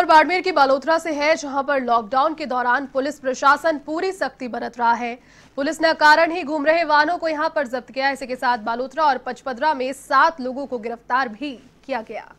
और बाड़मेर की बालोतरा से है, जहां पर लॉकडाउन के दौरान पुलिस प्रशासन पूरी सख्ती बरत रहा है। पुलिस ने कारण ही घूम रहे वाहनों को यहां पर जब्त किया। इसी के साथ बालोतरा और पचपदरा में 7 लोगों को गिरफ्तार भी किया गया।